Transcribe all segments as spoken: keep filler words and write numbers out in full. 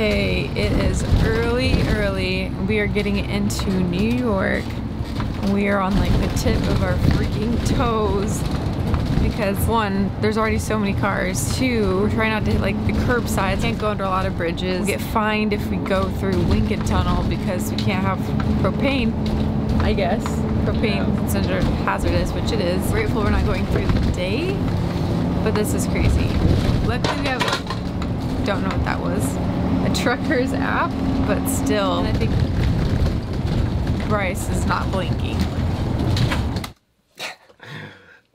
Okay, it is early, early. We are getting into New York. We are on like the tip of our freaking toes because one, there's already so many cars. Two, we're trying not to hit like the curb sides. Can't go under a lot of bridges. We get fined if we go through Lincoln Tunnel because we can't have propane, I guess. Propane no. Considered hazardous, which it is. Grateful we're not going through the day, but this is crazy. Luckily we have, don't know what that was, a trucker's app, but still. And I think Bryce is not blinking.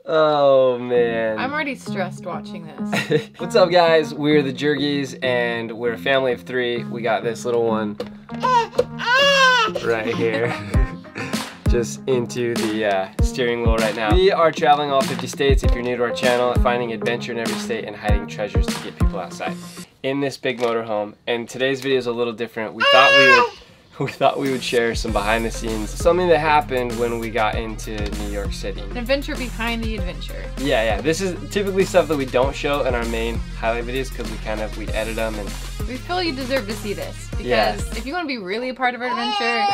Oh man. I'm already stressed watching this. What's up guys? We're the Jergies and we're a family of three. We got this little one right here. Just into the uh, steering wheel right now. We are traveling all fifty states. If you're new to our channel, finding adventure in every state and hiding treasures to get people outside in this big motorhome. And today's video is a little different. We thought we would We thought we would share some behind the scenes, something that happened when we got into New York City. An adventure behind the adventure. Yeah, yeah. This is typically stuff that we don't show in our main highlight videos because we kind of, we edit them and... We feel you deserve to see this because yeah. If you want to be really a part of our adventure,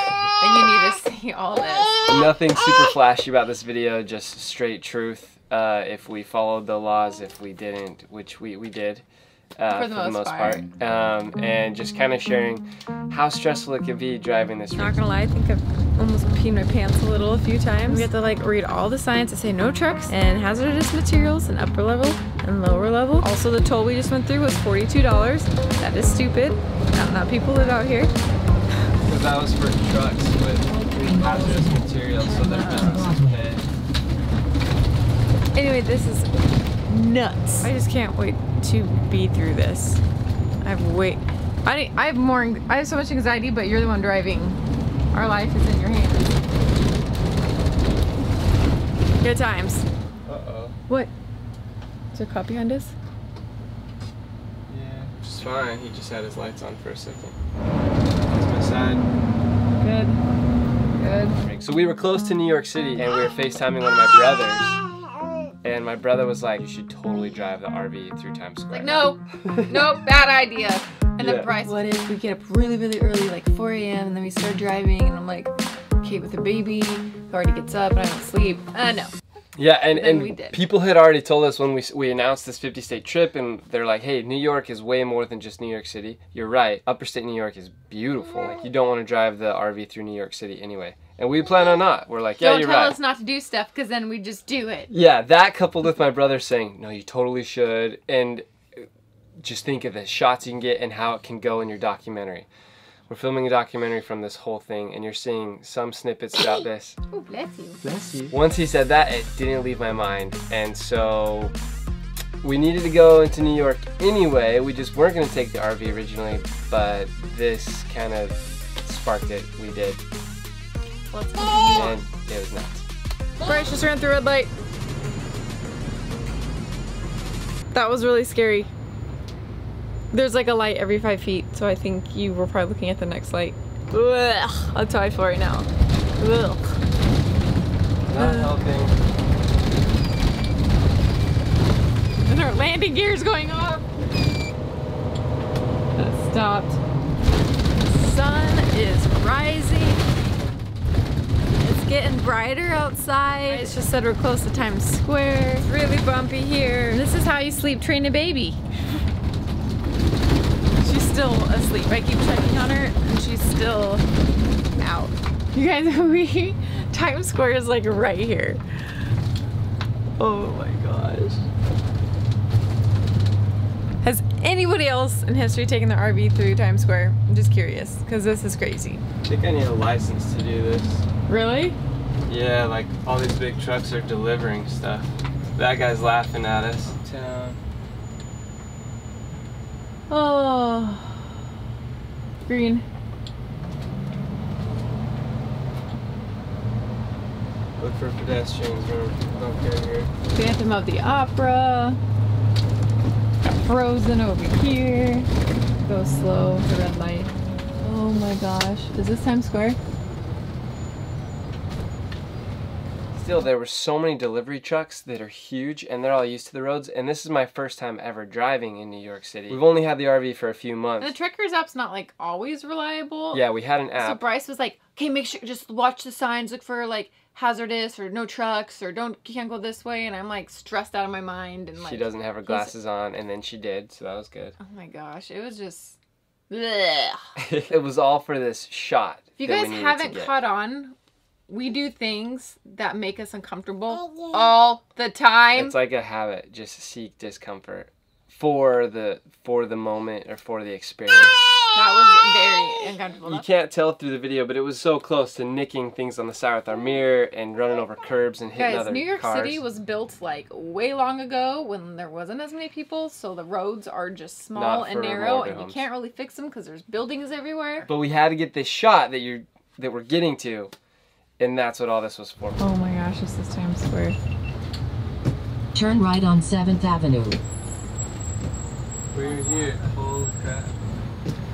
then you need to see all this. Nothing super flashy about this video, just straight truth. Uh, if we followed the laws, if we didn't, which we, we did. Uh, for the, for the most, most part, part. Um, and just kind of sharing how stressful it can be driving this route. Not gonna lie, I think I've almost peed my pants a little a few times. We have to like read all the signs that say no trucks and hazardous materials and upper level and lower level. Also, the toll we just went through was forty-two dollars. That is stupid. Not, not people live out here. Because that was for trucks with hazardous materials, so their business is paid. Anyway, this is nuts. I just can't wait to be through this. I have wait. I I have more. I have so much anxiety, but you're the one driving. Our life is in your hands. Good times. Uh oh. What? Is there a cop behind us? Yeah, it's fine. He just had his lights on for a second. That's my side. Good. Good. So we were close to New York City, and we were FaceTiming one of my brothers. And my brother was like, you should totally drive the R V through Times Square. Like, no, no, bad idea. And yeah. Then Bryce, what if we get up really, really early, like four A M, and then we start driving, and I'm like, Kate with a baby, who already gets up, and I don't sleep. Uh, no. Yeah, and, and we did. People had already told us when we, we announced this fifty-state trip, and they're like, hey, New York is way more than just New York City. You're right. Upper State New York is beautiful. Like, you don't want to drive the R V through New York City anyway. And we plan on not. We're like, yeah, you're right. Don't tell us not to do stuff, because then we just do it. Yeah, that coupled with my brother saying, no, you totally should, and just think of the shots you can get and how it can go in your documentary. We're filming a documentary from this whole thing, and you're seeing some snippets about this. Oh, bless you. Bless you. Once he said that, it didn't leave my mind, and so we needed to go into New York anyway. We just weren't going to take the R V originally, but this kind of sparked it. We did. Let's continue on. It was nuts. Bryce just ran through red light. That was really scary. There's like a light every five feet, so I think you were probably looking at the next light. Ugh, that's how I feel right now. Ugh. Not uh. helping. And our landing gear's going off. That stopped. The sun is rising. It's getting brighter outside. It's just said we're close to Times Square. It's really bumpy here. And this is how you sleep train a baby. Still asleep. I keep checking on her and she's still out. You guys, we Times Square is like right here. Oh my gosh. Has anybody else in history taken the R V through Times Square? I'm just curious because this is crazy. I think I need a license to do this. Really? Yeah, like all these big trucks are delivering stuff. That guy's laughing at us. Town. Oh, green. Look for pedestrians or don't care here. Phantom of the Opera. Frozen over here. Go slow, the red light. Oh my gosh. Is this Times Square? still, there were so many delivery trucks that are huge, and they're all used to the roads, and this is my first time ever driving in New York City. We've only had the R V for a few months. And the Trickers app's not, like, always reliable. Yeah, we had an app. So Bryce was like, okay, make sure, just watch the signs, look for, like, hazardous or no trucks or don't can't go this way, and I'm like stressed out of my mind, and like she doesn't have her glasses on, and then she did, so that was good. Oh my gosh, it was just it was all for this shot. If you guys haven't caught on, we do things that make us uncomfortable oh, yeah. all the time. It's like a habit, just seek discomfort for the for the moment or for the experience. That was very uncomfortable. You can't tell through the video, but it was so close to nicking things on the side with our mirror and running over curbs and hitting other cars. Guys, New York City was built like way long ago when there wasn't as many people, so the roads are just small and narrow, and you can't really fix them because there's buildings everywhere. But we had to get this shot that you're that we're getting to, and that's what all this was for. Oh my gosh, this is Times Square. Turn right on seventh avenue. We're here. Holy crap.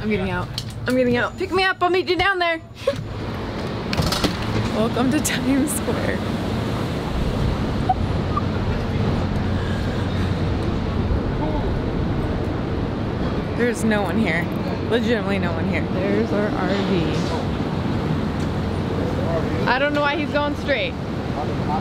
I'm getting out. I'm getting out. Pick me up. I'll meet you down there. Welcome to Times Square. There's no one here. Legitimately no one here. There's our R V. I don't know why he's going straight,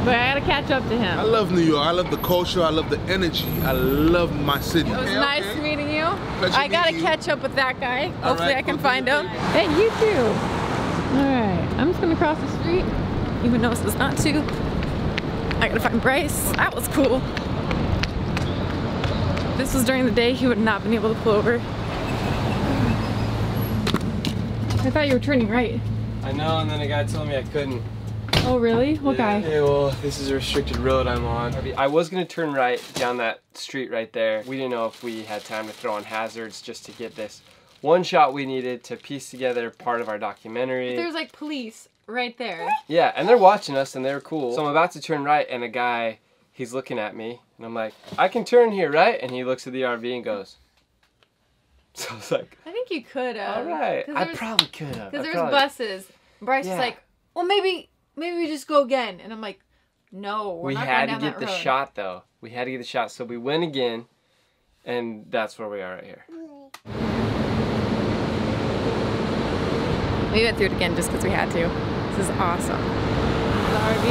but I gotta catch up to him. I love New York. I love the culture. I love the energy. I love my city. It was hey, nice okay. meeting you. Pleasure I gotta you. catch up with that guy. All Hopefully right, I can find him. Hey, you too. Alright, I'm just gonna cross the street, even though this is not too. I gotta find Bryce. That was cool. If this was during the day, he would not have been able to pull over. I thought you were turning right. I know, and then a guy told me I couldn't. Oh really? What yeah, guy? Yeah, well, this is a restricted road I'm on. I was gonna turn right down that street right there. We didn't know if we had time to throw on hazards just to get this one shot we needed to piece together part of our documentary. But there's like police right there. Yeah, and they're watching us and they're cool. So I'm about to turn right and a guy, he's looking at me and I'm like, I can turn here, right? And he looks at the R V and goes. So I was like, I think you could have. All right, I probably could have. Because there's probably buses. Bryce yeah. is like, well maybe Maybe we just go again. And I'm like, no, we're we not going down that road. We had to get the shot, though. We had to get the shot. So we went again, and that's where we are right here. We went through it again just because we had to. This is awesome. The R V.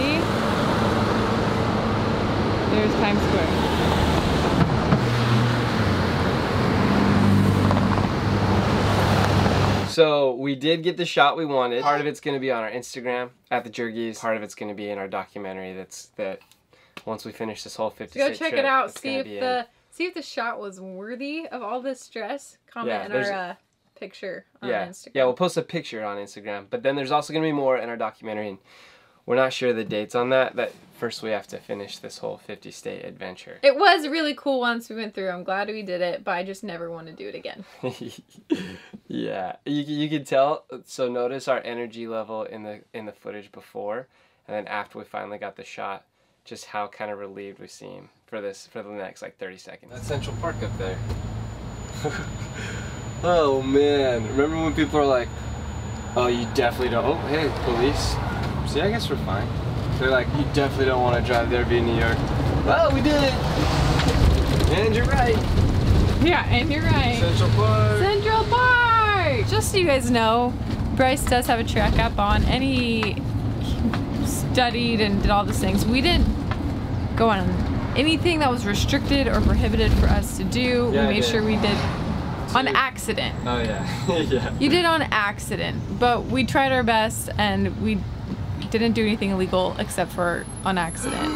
There's Times Square. So we did get the shot we wanted. Part of it's gonna be on our Instagram, at the Jergies. Part of it's gonna be in our documentary that's that once we finish this whole fifty-six trip. Go check it out, see if the in. see if the shot was worthy of all this stress. Comment yeah, in our uh, picture on yeah, Instagram. Yeah, we'll post a picture on Instagram. But then there's also gonna be more in our documentary, and we're not sure the dates on that. That first we have to finish this whole fifty state adventure. It was really cool once we went through. I'm glad we did it, but I just never want to do it again. Yeah, you you can tell. So notice our energy level in the in the footage before, and then after we finally got the shot, just how kind of relieved we seem for this for the next like thirty seconds. That's Central Park up there. Oh man, remember when people are like, "Oh, you definitely don't." Oh, hey, police. See, I guess we're fine. They're like, "You definitely don't want to drive there, be in New York." Well, we did it. And you're right. Yeah, and you're right. Central Park. Central Park. Just so you guys know, Bryce does have a track app on, and he studied and did all these things. We didn't go on anything that was restricted or prohibited for us to do. Yeah, we made sure we did on accident. Oh yeah, yeah. You did on accident, but we tried our best, and we didn't do anything illegal except for on accident.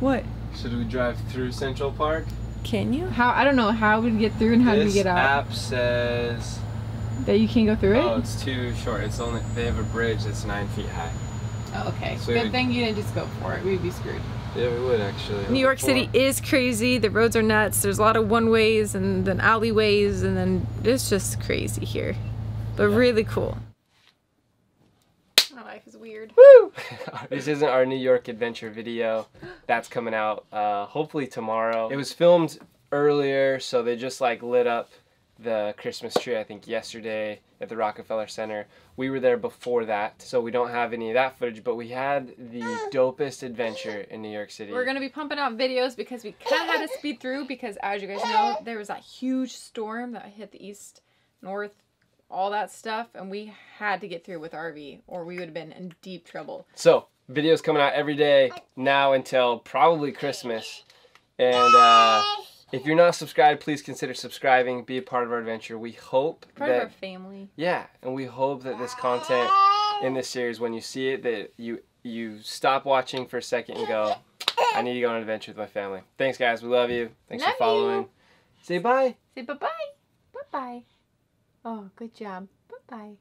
What? Should we drive through Central Park? Can you? How? I don't know how we get through and how do we get out. This app says that you can't go through it? Oh, it's too short. It's only they have a bridge that's nine feet high. Oh, okay. So good thing you didn't just go for it. We'd be screwed. Yeah, we would actually. New York City is crazy. The roads are nuts. There's a lot of one ways and then alleyways, and then it's just crazy here, but yeah, really cool. My life is weird. Woo! This isn't our New York adventure video. That's coming out uh, hopefully tomorrow. It was filmed earlier, so they just like lit up the Christmas tree, I think yesterday at the Rockefeller Center. We were there before that, so we don't have any of that footage, but we had the dopest adventure in New York City. We're gonna be pumping out videos because we kinda had to speed through because, as you guys know, there was that huge storm that hit the east, north, all that stuff, and we had to get through with R V or we would have been in deep trouble. So, videos coming out every day now until probably Christmas. And uh, if you're not subscribed, please consider subscribing. Be a part of our adventure. We hope part that... Part of our family. Yeah, and we hope that this content in this series, when you see it, that you, you stop watching for a second and go, I need to go on an adventure with my family. Thanks, guys. We love you. Thanks love for following. You. Say bye. Say bye-bye. Bye-bye. Oh, good job. Bye-bye.